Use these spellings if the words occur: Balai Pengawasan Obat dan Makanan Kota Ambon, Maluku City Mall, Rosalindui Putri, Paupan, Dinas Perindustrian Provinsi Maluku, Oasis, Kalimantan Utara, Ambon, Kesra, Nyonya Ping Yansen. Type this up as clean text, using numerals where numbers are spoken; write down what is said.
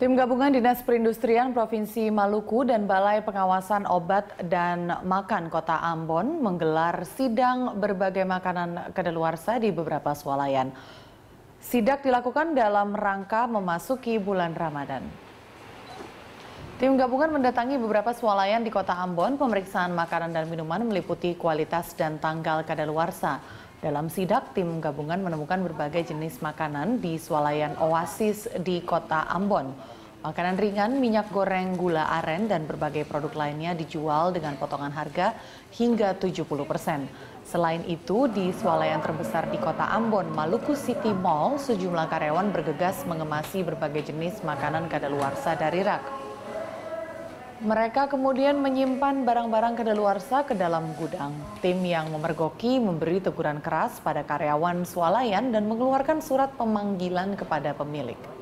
Tim gabungan Dinas Perindustrian Provinsi Maluku dan Balai Pengawasan Obat dan Makanan Kota Ambon menggelar sidang berbagai makanan kedaluarsa di beberapa swalayan. Sidak dilakukan dalam rangka memasuki bulan Ramadan. Tim gabungan mendatangi beberapa swalayan di Kota Ambon. Pemeriksaan makanan dan minuman meliputi kualitas dan tanggal kadaluarsa. Dalam sidak, tim gabungan menemukan berbagai jenis makanan di swalayan Oasis di Kota Ambon. Makanan ringan, minyak goreng, gula aren, dan berbagai produk lainnya dijual dengan potongan harga hingga 70%. Selain itu, di swalayan terbesar di Kota Ambon, Maluku City Mall, sejumlah karyawan bergegas mengemasi berbagai jenis makanan kadaluarsa dari rak. Mereka kemudian menyimpan barang-barang kedaluarsa ke dalam gudang. Tim yang memergoki memberi teguran keras pada karyawan swalayan dan mengeluarkan surat pemanggilan kepada pemilik.